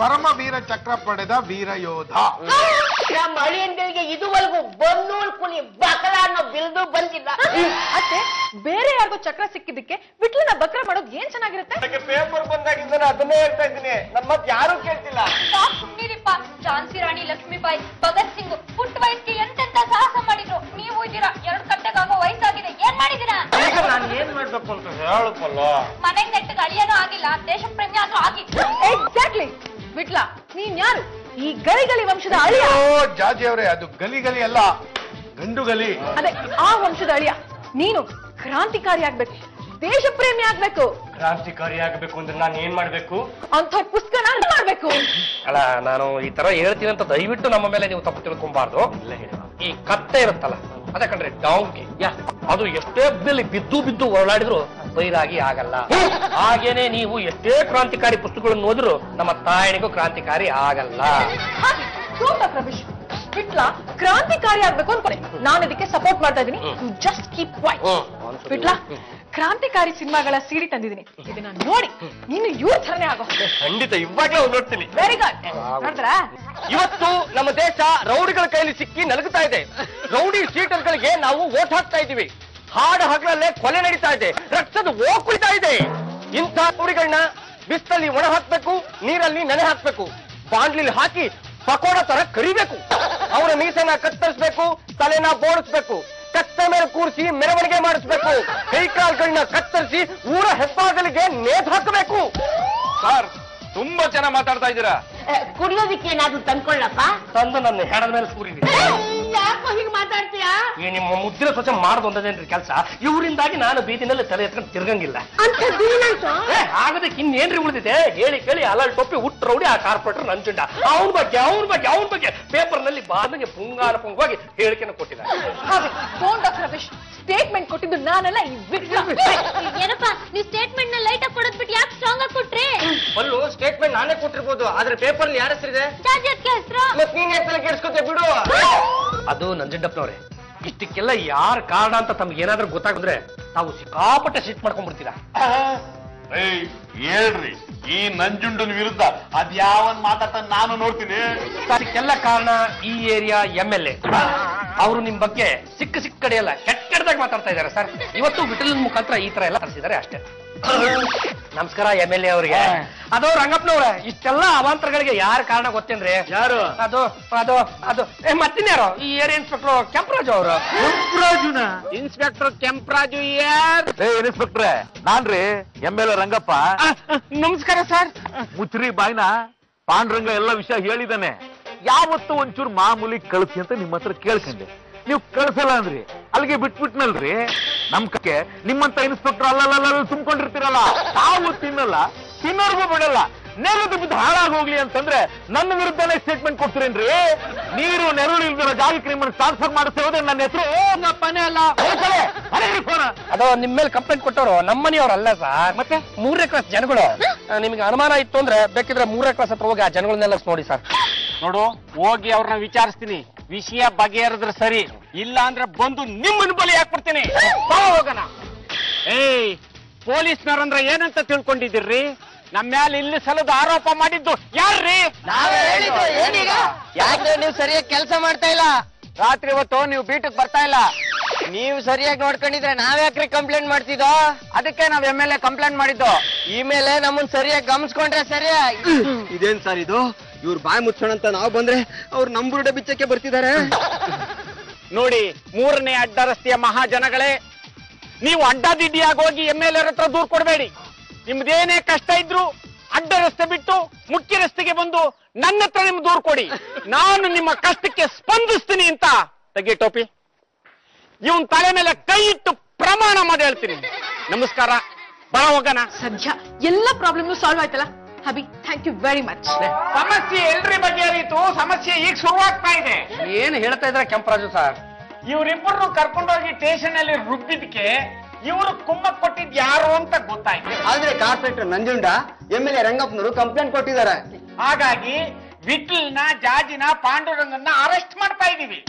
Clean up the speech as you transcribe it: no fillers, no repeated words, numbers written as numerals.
ಪರಮ ವೀರ ಚಕ್ರ ಪಡೆದ ವೀರ ಯೋಧ. ನಮ್ಮ ಅಳಿಯಂದಿರಿಗೆ ಇದುವರೆಗೂ ಬನ್ನೂರು ಕುಲಿ ಬಕಲ ಅನ್ನೋ ಬಿಲ್ದು ಬಂದಿಲ್ಲ. ಅತ್ತೆ ಬೇರೆ ಯಾರಿಗೂ ಚಕ್ರ ಸಿಕ್ಕಿದ್ದಕ್ಕೆ ವಿಟ್ಲನ ಬಕ್ರ ಮಾಡೋದು ಏನ್ ಚೆನ್ನಾಗಿರುತ್ತೆ? ಅದಕ್ಕೆ ಪೇಪರ್ ಬಂದಾಗಿಂದ ಅದನ್ನೇ ಹೇಳ್ತಾ ಇದ್ದೀನಿ. ನಮ್ಮದ್ ಯಾರು ಕೇಳ್ತಿಲ್ಲ. ಸುಮ್ಮನಿರಿಪ್ಪ. ಝಾನ್ಸಿ ರಾಣಿ ಲಕ್ಷ್ಮೀಬಾಯಿ ಭಗತ್ ಸಿಂಗ್ ಪುಟ್ಟ ವಯಸ್ಸಿಗೆ ಎಂತೆಂತ ಸಾಹಸ ಮಾಡಿದ್ರು. ನೀವು ಇದ್ದೀರಾ ಎರಡು ಕಟ್ಟೆಗಾಗೋ ವಯಸ್ಸಾಗಿದೆ. ಏನ್ ಮಾಡಿದಿರಾ? ಈಗ ನಾನು ಏನ್ ಮಾಡ್ಬೇಕು ಅಂತ ಹೇಳಪ್ಪಲ್ಲ. ಮನೆಗೆ ನೆಟ್ಟಗೆ ಅಳಿಯೋದು ಆಗಿಲ್ಲ, ದೇಶ ಪ್ರೇಮಿ ಆದ್ರೂ ಆಗಿ. ಎಕ್ಸಾಕ್ಟ್ಲಿ ಬಿಟ್ಲಾ, ನೀನ್ ಯಾರು? ಈ ಗಲಿಗಲಿ ವಂಶದ ಅಳಿಯ. ಜಾಜಿಯವರೇ, ಅದು ಗಲಿಗಲಿ ಅಲ್ಲ, ಗಂಡುಗಲಿ. ಅದೇ ಆ ವಂಶದ ಅಳಿಯ ನೀನು. ಕ್ರಾಂತಿಕಾರಿ ಆಗ್ಬೇಕು, ದೇಶ ಪ್ರೇಮಿ ಆಗ್ಬೇಕು. ಕ್ರಾಂತಿಕಾರಿ ಆಗ್ಬೇಕು ಅಂದ್ರೆ ನಾನು ಏನ್ ಮಾಡ್ಬೇಕು? ಅಂತ ಪುಸ್ತಕ ನಾನು ಮಾಡ್ಬೇಕು ಅಲ್ಲ. ನಾನು ಈ ತರ ಹೇಳ್ತೀನಿ ಅಂತ ದಯವಿಟ್ಟು ನಮ್ಮ ಮೇಲೆ ನೀವು ತಪ್ಪು ತಿಳ್ಕೊಬಾರ್ದು. ಈ ಕತ್ತೆ ಇರುತ್ತಲ್ಲ, ಅದಕ್ಕಂದ್ರೆ ಡಾಂಕಿ, ಅದು ಎಷ್ಟೇ ಬಿಲ್ ಬಿದ್ದು ಬಿದ್ದು ಓಡಾಡಿದ್ರು ಬೈರಾಗಿ ಆಗಲ್ಲ. ಹಾಗೇನೆ ನೀವು ಎಷ್ಟೇ ಕ್ರಾಂತಿಕಾರಿ ಪುಸ್ತಕಗಳನ್ನು ಓದಿದ್ರು ನಮ್ಮ ತಾಯಣಿಗೂ ಕ್ರಾಂತಿಕಾರಿ ಆಗಲ್ಲ. ಪ್ರವೇಶ್ ಬಿಟ್ಲಾ ಕ್ರಾಂತಿಕಾರಿ ಆಗ್ಬೇಕು ಅನ್ಕೊಳ್ಳಿ, ನಾನು ಇದಕ್ಕೆ ಸಪೋರ್ಟ್ ಮಾಡ್ತಾ ಇದ್ದೀನಿ. ಜಸ್ಟ್ ಕೀಪ್ ವೈಟ್ ಬಿಟ್ಲಾ. ಕ್ರಾಂತಿಕಾರಿ ಸಿನಿಮಾಗಳ ಸಿಡಿ ತಂದಿದ್ದೀನಿ, ಇದನ್ನ ನೋಡಿ ನೀನು ಇವ್ರ ಥರನೇ ಆಗೋ. ಖಂಡಿತ ಇವಾಗಲೇ ನೋಡ್ತೀನಿ. Very good. ನೋಡಿದ್ರಾ, ಇವತ್ತು ನಮ್ಮ ದೇಶ ರೌಡಿಗಳ ಕೈಲಿ ಸಿಕ್ಕಿ ನಲುಗುತ್ತಾ ಇದೆ. ರೌಡಿ ಶೀಟರ್ಗಳಿಗೆ ನಾವು ಓಟ್ ಹಾಕ್ತಾ ಇದ್ದೀವಿ. ಹಾಡು ಹಗಲಲ್ಲೇ ಕೊಲೆ ನಡೀತಾ ಇದೆ, ರಕ್ತದ ಓಕುಳಿತಾ ಇದೆ. ಇಂಥ ರೌಡಿಗಳನ್ನ ಬಿಸ್ತಲ್ಲಿ ಒಣ ಹಾಕ್ಬೇಕು, ನೀರಲ್ಲಿ ನೆನೆ ಹಾಕ್ಬೇಕು, ಬಾಂಡ್ಲಿಲಿ ಹಾಕಿ ಪಕೋಡ ತರ ಕರಿಬೇಕು. ಅವರ ಮೀಸೆನ ಕತ್ತರಿಸ್ಬೇಕು, ತಲೆನ ಬೋಡಿಸ್ಬೇಕು, ಕತ್ತ ಮೇಲೆ ಕೂರಿಸಿ ಮೆರವಣಿಗೆ ಮಾಡಿಸ್ಬೇಕು, ಕೈಕಾಲ್ಗಳನ್ನ ಕತ್ತರಿಸಿ ಊರ ಹೆಬ್ಬಾಗಲಿಗೆ ನೇತ್ ಹಾಕಬೇಕು. ಸರ್, ತುಂಬಾ ಚೆನ್ನಾಗಿ ಮಾತಾಡ್ತಾ ಇದ್ದೀರಾ. ಕುಡಿಯೋದಕ್ಕೆ ಏನಾದ್ರು ತಂದ್ಕೊಳ್ಳಪ್ಪ. ತಂದು ನನ್ನ ಹೆಣದ ಮೇಲೆ ಕೂರಿದೀನಿ. ಯಾಕೋ ಹಿಂಗ್ ಮಾತಾಡ್ತೀಯಾ? ಈ ನಿಮ್ಮ ಮುದ್ದಿನ ಸ್ವಚ್ಛ ಮಾಡ್ದೊಂದೇನ್ರಿ ಕೆಲಸ. ಇವರಿಂದಾಗಿ ನಾನು ಬೀದಿನಲ್ಲಿ ತಲೆ ಎತ್ಕೊಂಡು ತಿರ್ಗಂಗಿಲ್ಲ. ಆಗದಕ್ಕೆ ಇನ್ನೇನ್ರಿ ಉಳಿದಿದೆ? ಹೇಳಿ ಕೇಳಿ ಅಲಲ್ ಟೊಪ್ಪಿ ಹುಟ್ಟು ರೌಡಿ, ಆ ಕಾರ್ಪೊರೇಟರ್ ನಂಜುಂಡ. ಅವನ ಬಗ್ಗೆ ಪೇಪರ್ ನಲ್ಲಿ ಬಾಲಿಗೆ ಪುಂಗಾಲ ಪುಂಗಾಗಿ ಹೇಳಿಕೆನ ಕೊಟ್ಟಿದ್ದಾರೆ. ಸ್ಟೇಟ್ಮೆಂಟ್ ಕೊಟ್ಟಿದ್ದು ನಾನೆಲ್ಲ. ಏನಪ್ಪ ನೀವು ಸ್ಟೇಟ್ಮೆಂಟ್ ನ ಲೈಟ್ ಆಗಿ ಕೊಡೋದ್ ಬಿಟ್ಟು ಯಾಕೆ ಸ್ಟ್ರಾಂಗ್ ಆಗಿ ಕೊಟ್ರಿ? ಅಲ್ಲೂ ಸ್ಟೇಟ್ಮೆಂಟ್ ನಾನೇ ಕೊಟ್ಟಿರ್ಬೋದು, ಆದ್ರೆ ಪೇಪರ್ ನಲ್ಲಿ ಯಾರ ಹೆಸರಿದೆ? ನೀನ್ ಹೆಸರು ಕೇಳಿಸ್ಕೊತೇ ಬಿಡು. ಅದು ನಂಜುಂಡಪ್ಪನವ್ರೆ, ಇಷ್ಟಕ್ಕೆಲ್ಲ ಯಾರ ಕಾರಣ ಅಂತ ತಮ್ಗೆ ಏನಾದ್ರೂ ಗೊತ್ತಾಗಿದ್ರೆ ತಾವು ಸಿಕ್ಕಾಪಟ್ಟೆ ಸಿಟ್ ಮಾಡ್ಕೊಂಡ್ಬಿಡ್ತೀರಾ. ಹೇಳ್ರಿ, ಈ ನಂಜುಂಡನ ವಿರುದ್ಧ ಅದ್ ಯಾವನ್ ಮಾತಾಡ್ತಾನೆ ನಾನು ನೋಡ್ತೀನಿ. ಅದಕ್ಕೆಲ್ಲ ಕಾರಣ ಈ ಏರಿಯಾ MLA. ಅವರು ನಿಮ್ ಬಗ್ಗೆ ಸಿಕ್ಕ ಕಡೆಯಲ್ಲ ಕೆಟ್ಟದಾಗಿ ಮಾತಾಡ್ತಾ ಇದಾರೆ ಸರ್. ಇವತ್ತು ವಿಟಲ್ ಮುಖಾಂತರ ಈ ತರ ಎಲ್ಲ ತರಿಸಿದ್ದಾರೆ ಅಷ್ಟೇ. ನಮಸ್ಕಾರ MLA ಅವ್ರಿಗೆ. ಅದು ರಂಗಪ್ಪನವ್ರೆ, ಇಷ್ಟೆಲ್ಲ ಅವಾಂತರಗಳಿಗೆ ಯಾರ ಕಾರಣ ಗೊತ್ತೇನ್ರಿ? ಯಾರು? ಅದು ಅದು ಅದು ಮತ್ತಿನ್ಯಾರು? ಈ ಏರಿಯಾ ಇನ್ಸ್ಪೆಕ್ಟರ್ ಕೆಂಪರಾಜು ಅವರು. ಕೆಂಪರಾಜುನ? ಇನ್ಸ್ಪೆಕ್ಟರ್ ಕೆಂಪರಾಜು ಯಾರ್? ಇನ್ಸ್ಪೆಕ್ಟ್ರೆ ನಾನ್ರಿ, MLA ರಂಗಪ್ಪ. ನಮಸ್ಕಾರ ಸರ್. ಮುಚ್ಚ್ರಿ ಬಾಯ್ನ, ಪಾಂಡುರಂಗ ಎಲ್ಲ ವಿಷಯ ಹೇಳಿದಾನೆ. ಯಾವತ್ತು ಒಂಚೂರು ಮಾಮೂಲಿ ಕಳಿಸಿ ಅಂತ ನಿಮ್ಮ ಹತ್ರ ಕೇಳ್ಕಂಡೆ. ನೀವು ಕಳ್ಸಲ್ಲ ಅಂದ್ರಿ, ಅಲ್ಲಿಗೆ ಬಿಟ್ಬಿಟ್ನಲ್ರಿ. ನಮ್ ಕಕ್ಕೆ ನಿಮ್ಮಂತ ಇನ್ಸ್ಪೆಕ್ಟರ್ ಅಲ್ಲ ತುಂಬ್ಕೊಂಡಿರ್ತೀರಲ್ಲ, ತಾವು ತಿನ್ನಲ್ಲ, ತಿನ್ನೋರ್ಗೂ ಬಿಡಲ್ಲ. ನೆಲದ ಬಿದ್ದು ಹಾಳಾಗೋಗ್ಲಿ ಅಂತಂದ್ರೆ ನನ್ನ ವಿರುದ್ಧನೇ ಸ್ಟೇಟ್ಮೆಂಟ್ ಕೊಡ್ತೀರೇನ್ರಿ? ನೀರು ನೆರಳು ಇಲ್ದಿರೋ ಜಾಗಕ್ಕೆ ನಿಮ್ಮನ್ನು ಟ್ರಾನ್ಸ್ಫರ್ ಮಾಡಿಸ್ತಾ ಹೋದ್ರೆ ನನ್ನ ಹೆಸರು ಮನೆ ಅಲ್ಲ. ಅದು ನಿಮ್ ಮೇಲೆ ಕಂಪ್ಲೇಂಟ್ ಕೊಟ್ಟವರು ನಮ್ಮನೆಯವ್ರು ಅಲ್ಲ ಸರ್, ಮತ್ತೆ 3ನೇ ಕ್ಲಾಸ್ ಜನಗಳು. ನಿಮ್ಗೆ ಅನುಮಾನ ಇತ್ತು ಅಂದ್ರೆ ಬೇಕಿದ್ರೆ 3ನೇ ಕ್ಲಾಸ್ ಹತ್ರ ಹೋಗಿ ಆ ಜನಗಳನ್ನೆಲ್ಲ ನೋಡಿ ಸರ್. ನೋಡು, ಹೋಗಿ ಅವ್ರನ್ನ ವಿಚಾರಿಸ್ತೀನಿ, ವಿಷಯ ಬಗೆಹರಿದ್ರೆ ಸರಿ, ಇಲ್ಲ ಅಂದ್ರೆ ಬಂದು ನಿಮ್ಮನ್ನು ಬಲಿ ಹಾಕ್ಬಿಡ್ತೀನಿ. ಹೋಗೋಣ. ಏಯ್, ಪೊಲೀಸ್ನವ್ರಂದ್ರೆ ಏನಂತ ತಿಳ್ಕೊಂಡಿದ್ದೀರ್ರಿ? ನಮ್ಮ ಮ್ಯಾಲ ಇಲ್ಲಿ ಸಲದ ಆರೋಪ ಮಾಡಿದ್ದು ಯಾರ್ರೀ? ಏನೀಗ ಯಾಕೆ ನೀವು ಸರಿಯಾಗಿ ಕೆಲಸ ಮಾಡ್ತಾ ಇಲ್ಲ? ರಾತ್ರಿ ಹೊತ್ತು ನೀವು ಬೀಟಕ್ ಬರ್ತಾ ಇಲ್ಲ. ನೀವು ಸರಿಯಾಗಿ ನೋಡ್ಕೊಂಡಿದ್ರೆ ನಾವ್ಯಾಕ್ರಿ ಕಂಪ್ಲೇಂಟ್ ಮಾಡ್ತಿದ್ದೋ? ಅದಕ್ಕೆ ನಾವ್ MLA ಕಂಪ್ಲೇಂಟ್ ಮಾಡಿದ್ದು. ಈ ಮೇಲೆ ನಮ್ಮನ್ ಸರಿಯಾಗಿ ಗಮನಿಸ್ಕೊಂಡ್ರೆ ಸರಿಯಾಗಿ. ಇದೇನ್ ಸರ್ ಇದು? ಇವ್ರ ಬಾಯಿ ಮುಚ್ಚೋಣ ಅಂತ ನಾವು ಬಂದ್ರೆ ಅವ್ರು ನಂಬುರುಡ ಬಿಚ್ಚಕ್ಕೆ ಬರ್ತಿದ್ದಾರೆ ನೋಡಿ. 3ನೇ ಅಡ್ಡ ರಸ್ತೆಯ ಮಹಾಜನಗಳೇ, ನೀವು ಅಡ್ಡಾದಿಡ್ಡಿಯಾಗಿ ಹೋಗಿ MLA ಹತ್ರ ದೂರ್ ಕೊಡಬೇಡಿ. ನಿಮ್ದೇನೇ ಕಷ್ಟ ಇದ್ರು ಅಡ್ಡ ರಸ್ತೆ ಬಿಟ್ಟು ಮುಖ್ಯ ರಸ್ತೆಗೆ ಬಂದು ನನ್ನ ಹತ್ರ ನಿಮ್ಗೆ ದೂರ್ ಕೊಡಿ. ನಾನು ನಿಮ್ಮ ಕಷ್ಟಕ್ಕೆ ಸ್ಪಂದಿಸ್ತೀನಿ ಅಂತ. ತೆಗಿ ಟೋಪಿ, ಇವನ್ ತಲೆ ಮೇಲೆ ಕೈ ಇಟ್ಟು ಪ್ರಮಾಣ ಮಾಡಿ ಹೇಳ್ತೀನಿ. ನಮಸ್ಕಾರ, ಬರ ಹೋಗೋಣ. ಸದ್ಯ ಎಲ್ಲ ಪ್ರಾಬ್ಲಮ್ ಸಾಲ್ವ್ ಆಯ್ತಲ್ಲ ಹಬಿ, ಥ್ಯಾಂಕ್ ಯು ವೆರಿ ಮಚ್. ಸಮಸ್ಯೆ ಎಲ್ರಿ ಬಗೆಹರಿತು, ಸಮಸ್ಯೆ ಈಗ ಶುರುವಾಗ್ತಾ ಇದೆ. ಏನ್ ಹೇಳ್ತಾ ಇದ್ರ ಕೆಂಪರಾಜು ಸರ್? ಇವರಿಬ್ಬರನ್ನು ಕರ್ಕೊಂಡೋಗಿ ಸ್ಟೇಷನ್ ಅಲ್ಲಿ ರುಬ್ಬಿದಕ್ಕೆ ಇವರು ಕುಮ್ಮಕ್ ಕೊಟ್ಟಿದ್ ಯಾರು ಅಂತ ಗೊತ್ತಾಯ್ತು. ಆದ್ರೆ ಕಾರ್ಪೊರೇಟರ್ ನಂಜುಂಡ, MLA ರಂಗಪ್ಪನವರು ಕಂಪ್ಲೇಂಟ್ ಕೊಟ್ಟಿದ್ದಾರೆ. ಹಾಗಾಗಿ ವಿಟ್ಲನ, ಜಾಜಿನ, ಪಾಂಡುರಂಗನ್ನ ಅರೆಸ್ಟ್ ಮಾಡ್ತಾ ಇದೀವಿ.